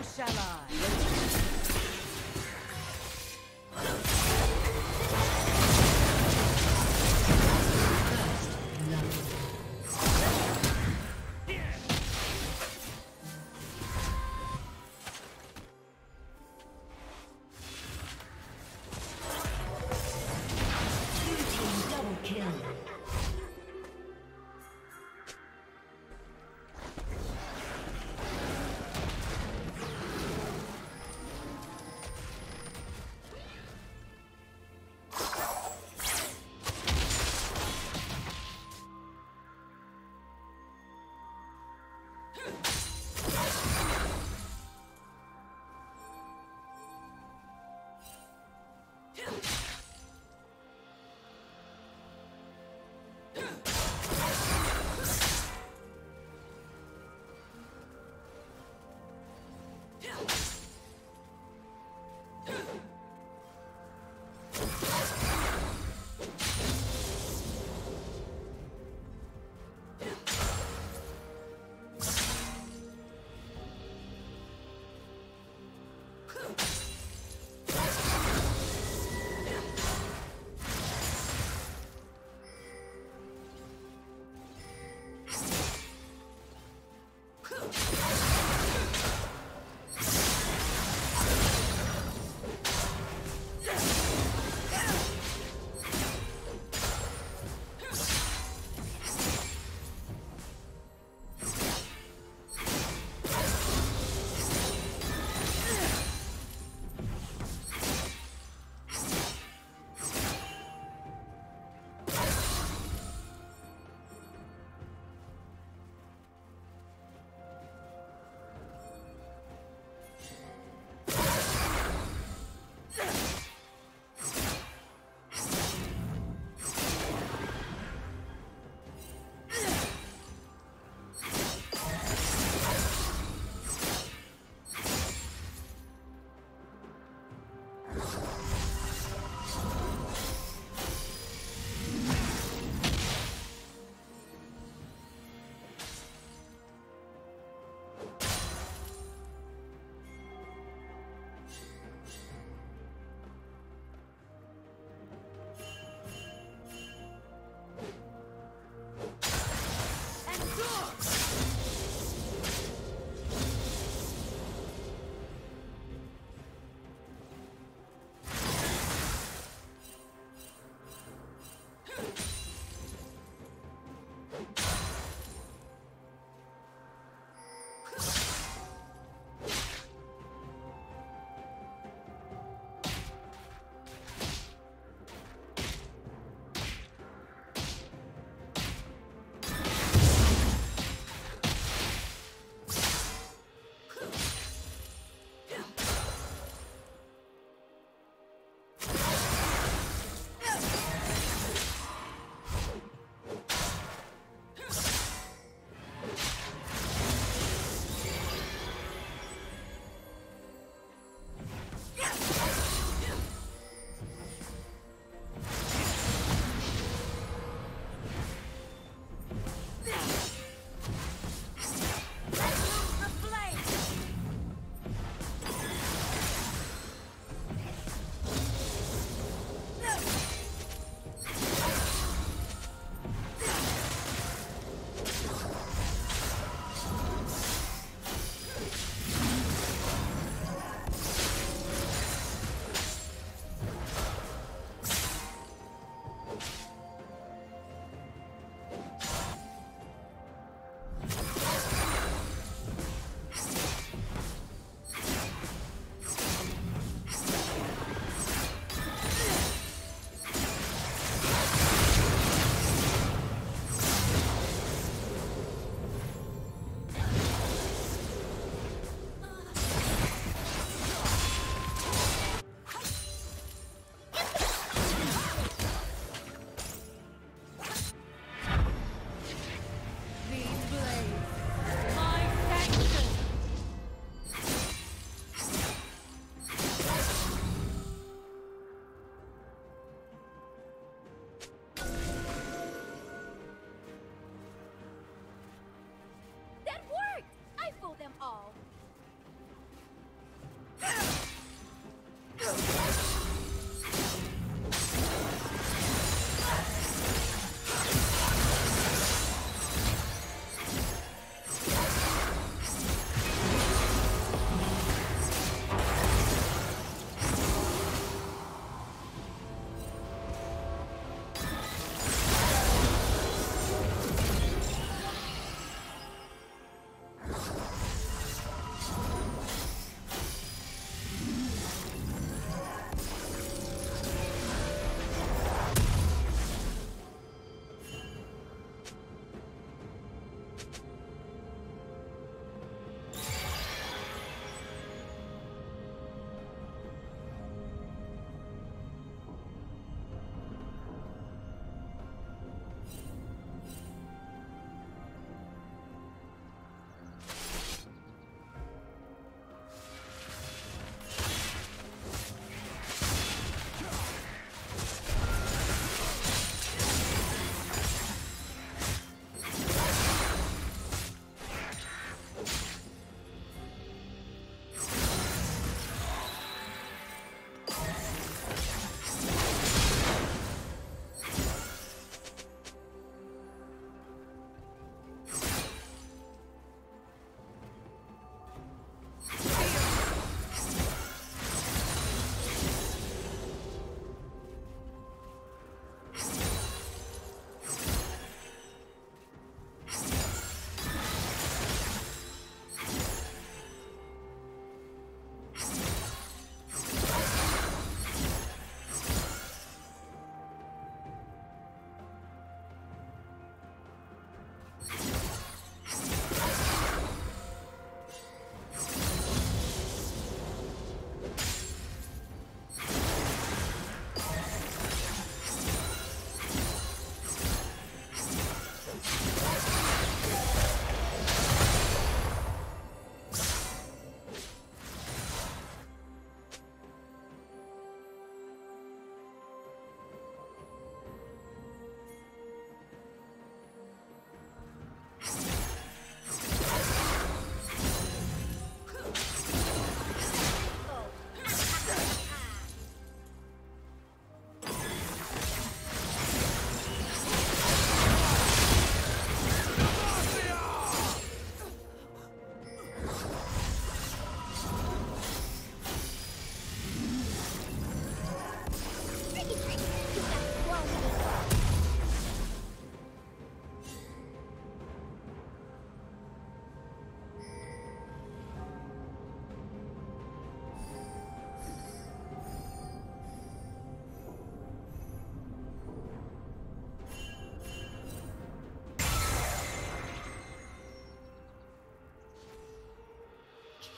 Down shall I.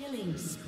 Killing spree.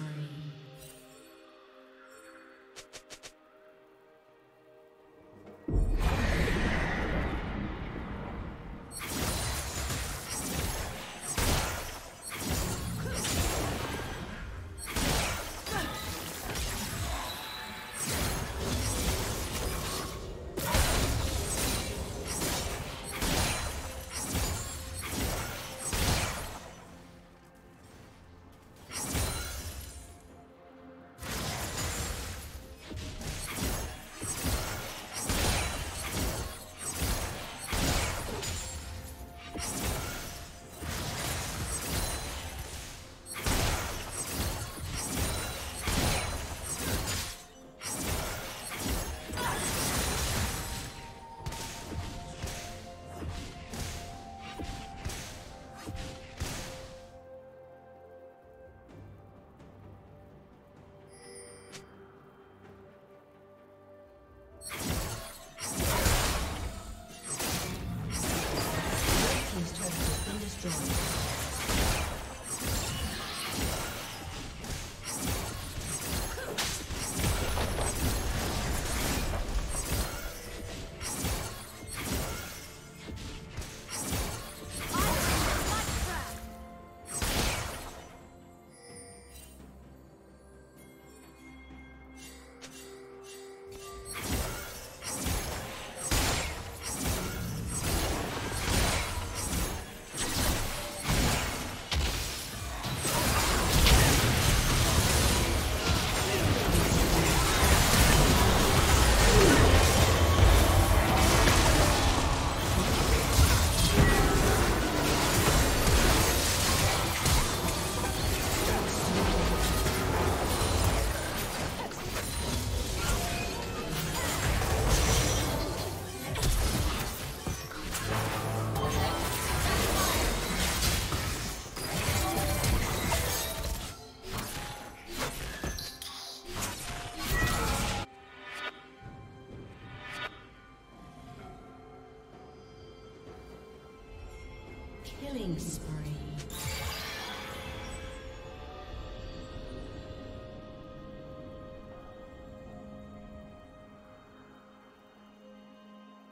Killing spree.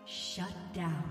Shut down.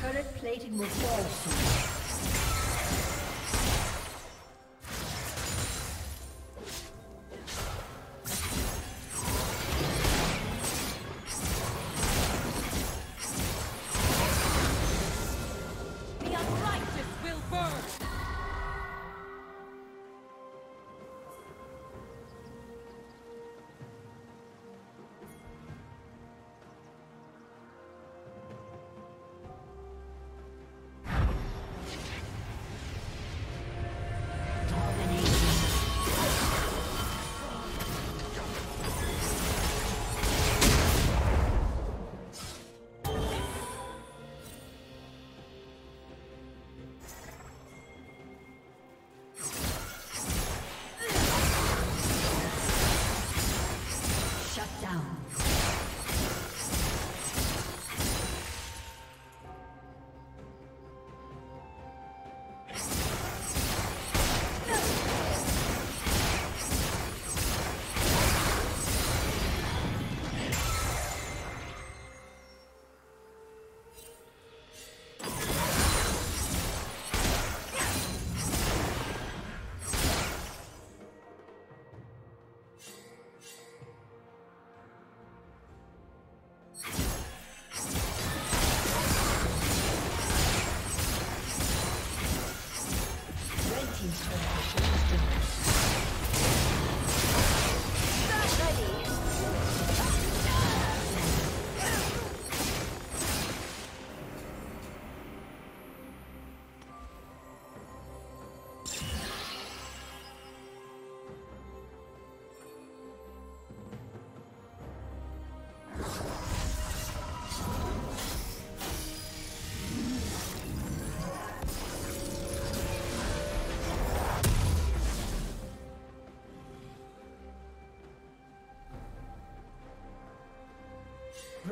Turret plating will fall soon.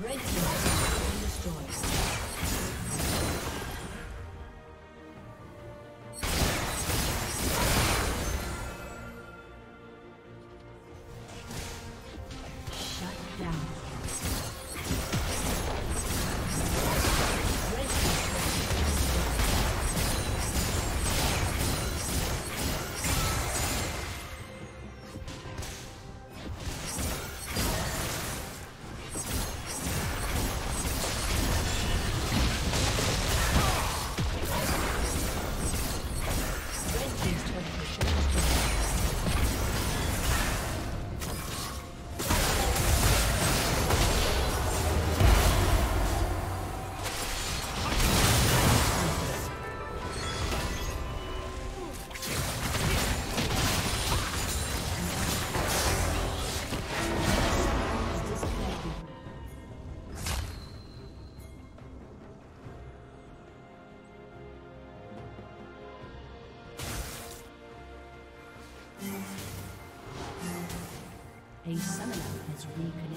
A summoner has reconnected.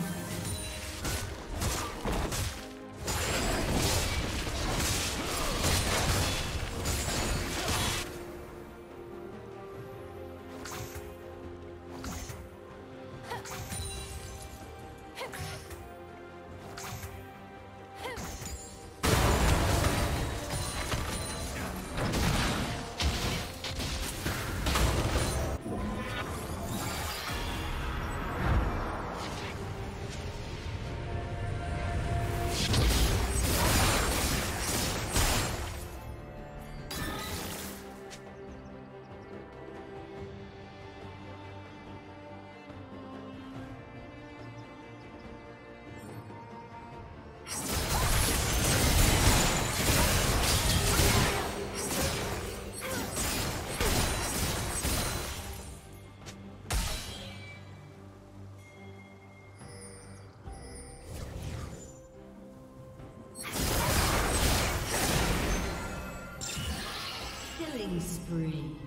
Spree.